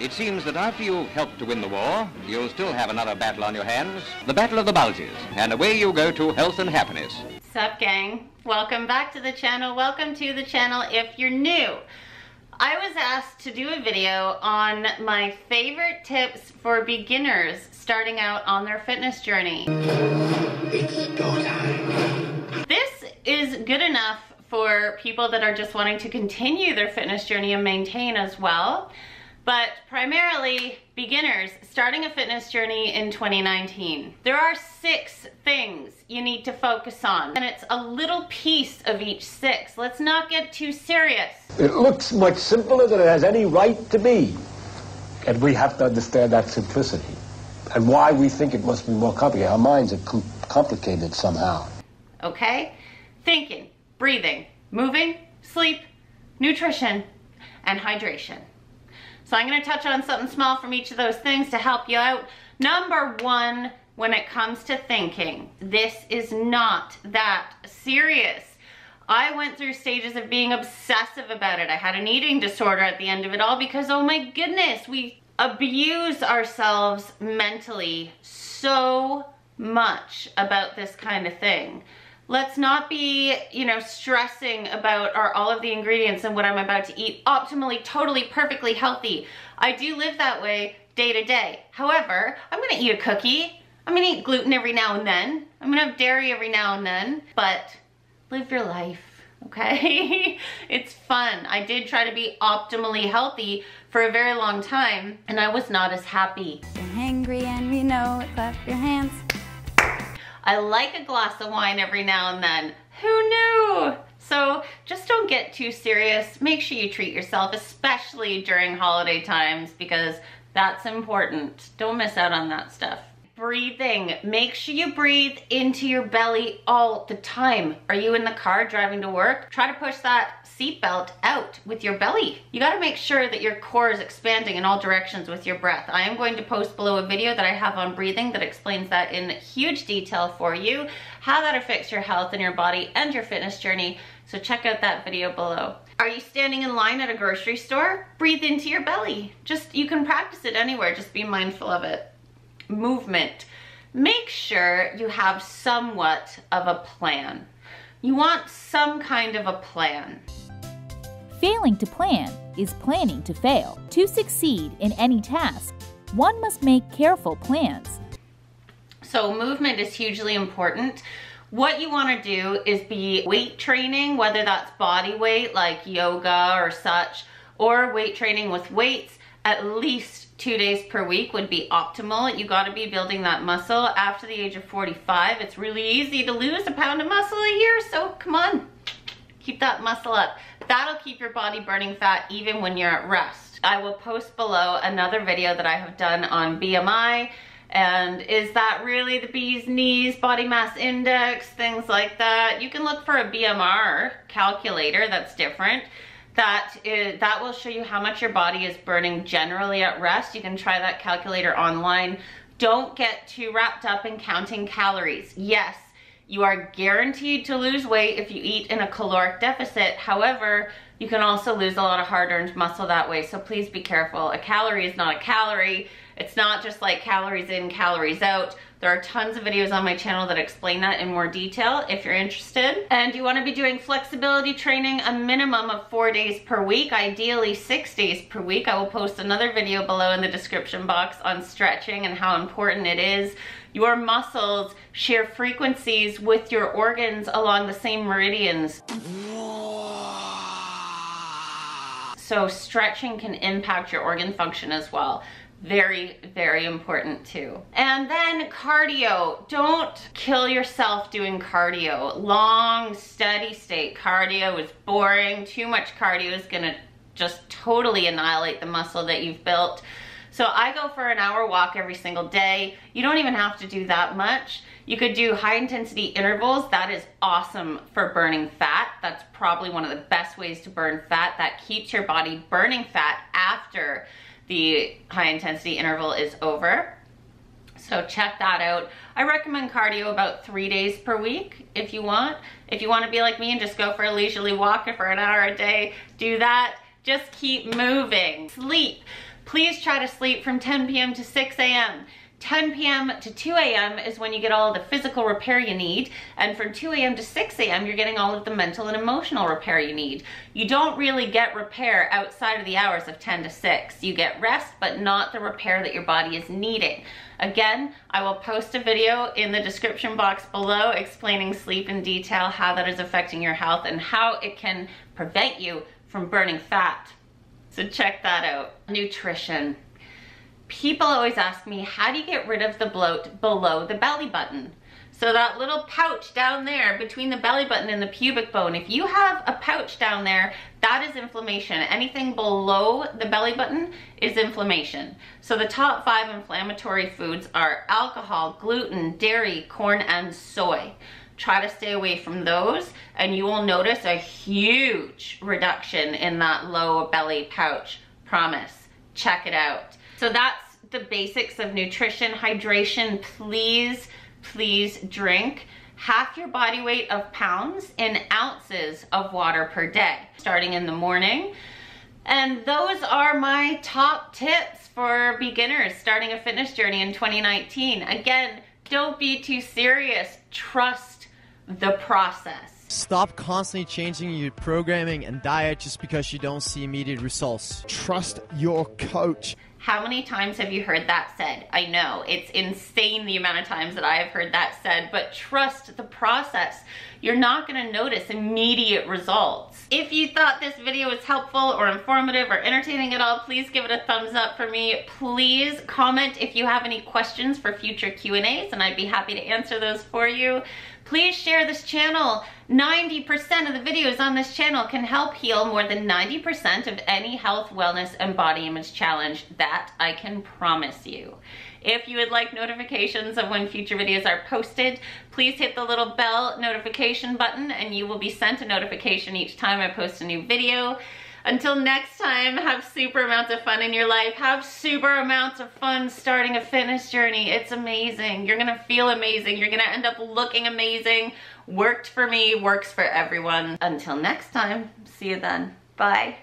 It seems that after you've helped to win the war, you'll still have another battle on your hands, the Battle of the Bulges, and away you go to health and happiness. Sup, gang. Welcome back to the channel. Welcome to the channel if you're new. I was asked to do a video on my favorite tips for beginners starting out on their fitness journey. It's go time. This is good enough for people that are just wanting to continue their fitness journey and maintain as well. But primarily beginners starting a fitness journey in 2019. There are 6 things you need to focus on, and it's a little piece of each 6. Let's not get too serious. It looks much simpler than it has any right to be. And we have to understand that simplicity and why we think it must be more complicated. Our minds are complicated somehow. Okay? Thinking, breathing, moving, sleep, nutrition, and hydration. So I'm going to touch on something small from each of those things to help you out. Number 1, when it comes to thinking, this is not that serious. I went through stages of being obsessive about it. I had an eating disorder at the end of it all because, oh my goodness, we abuse ourselves mentally so much about this kind of thing. Let's not be, stressing about all of the ingredients and what I'm about to eat optimally, totally, perfectly healthy. I do live that way day to day. However, I'm gonna eat a cookie. I'm gonna eat gluten every now and then. I'm gonna have dairy every now and then, but live your life, okay? It's fun. I did try to be optimally healthy for a very long time, and I was not as happy. You're hangry and we know it, clap your hands. I like a glass of wine every now and then. Who knew? So just don't get too serious. Make sure you treat yourself, especially during holiday times, because that's important. Don't miss out on that stuff. Breathing. Make sure you breathe into your belly all the time. Are you in the car driving to work? Try to push that seatbelt out with your belly. You got to make sure that your core is expanding in all directions with your breath. I am going to post below a video that I have on breathing that explains that in huge detail for you, how that affects your health and your body and your fitness journey. So check out that video below. Are you standing in line at a grocery store? Breathe into your belly. Just, you can practice it anywhere. Just be mindful of it. Movement. Make sure you have somewhat of a plan. You want some kind of a plan. Failing to plan is planning to fail. To succeed in any task, one must make careful plans. So movement is hugely important. What you want to do is be weight training, whether that's body weight like yoga or such, or weight training with weights. At least 2 days per week would be optimal. You got to be building that muscle. After the age of 45, it's really easy to lose a pound of muscle a year, so come on. Keep that muscle up. That'll keep your body burning fat even when you're at rest. I will post below another video that I have done on BMI and is that really the bee's knees, body mass index, things like that. You can look for a BMR calculator that's different. That will show you how much your body is burning generally at rest. You can try that calculator online. Don't get too wrapped up in counting calories. Yes, you are guaranteed to lose weight if you eat in a caloric deficit. However, you can also lose a lot of hard-earned muscle that way, so please be careful. A calorie is not a calorie. It's not just like calories in, calories out. There are tons of videos on my channel that explain that in more detail if you're interested. And you want to be doing flexibility training a minimum of 4 days per week, ideally 6 days per week. I will post another video below in the description box on stretching and how important it is. Your muscles share frequencies with your organs along the same meridians. So stretching can impact your organ function as well. Very, very important too. And then cardio. Don't kill yourself doing cardio. Long, steady state cardio is boring. Too much cardio is gonna just totally annihilate the muscle that you've built. So I go for an hour walk every single day. You don't even have to do that much. You could do high intensity intervals. That is awesome for burning fat. That's probably one of the best ways to burn fat. That keeps your body burning fat after the high intensity interval is over. So check that out. I recommend cardio about 3 days per week if you want. If you want to be like me and just go for a leisurely walk for an hour a day, do that. Just keep moving. Sleep. Please try to sleep from 10 p.m. to 6 a.m. 10 p.m. to 2 a.m. is when you get all the physical repair you need, and from 2 a.m. to 6 a.m. you're getting all of the mental and emotional repair you need. You don't really get repair outside of the hours of 10 to 6. You get rest, but not the repair that your body is needing. Again, I will post a video in the description box below explaining sleep in detail, how that is affecting your health, and how it can prevent you from burning fat. So check that out. Nutrition. People always ask me, how do you get rid of the bloat below the belly button? So that little pouch down there between the belly button and the pubic bone, if you have a pouch down there, that is inflammation. Anything below the belly button is inflammation. So the top 5 inflammatory foods are alcohol, gluten, dairy, corn, and soy. Try to stay away from those, and you will notice a huge reduction in that low belly pouch. Promise. Check it out. So that's the basics of nutrition, hydration. Please, please drink half your body weight of pounds in ounces of water per day, starting in the morning. And those are my top tips for beginners starting a fitness journey in 2019. Again, don't be too serious. Trust the process. Stop constantly changing your programming and diet just because you don't see immediate results. Trust your coach. How many times have you heard that said? I know, it's insane the amount of times that I have heard that said, but trust the process. You're not going to notice immediate results. If you thought this video was helpful or informative or entertaining at all, please give it a thumbs up for me. Please comment if you have any questions for future Q&As, and I'd be happy to answer those for you. Please share this channel. 90% of the videos on this channel can help heal more than 90% of any health, wellness, and body image challenge. That I can promise you. If you would like notifications of when future videos are posted, please hit the little bell notification button and you will be sent a notification each time I post a new video. Until next time, have super amounts of fun in your life. Have super amounts of fun starting a fitness journey. It's amazing. You're gonna feel amazing. You're gonna end up looking amazing. Worked for me, works for everyone. Until next time, see you then. Bye.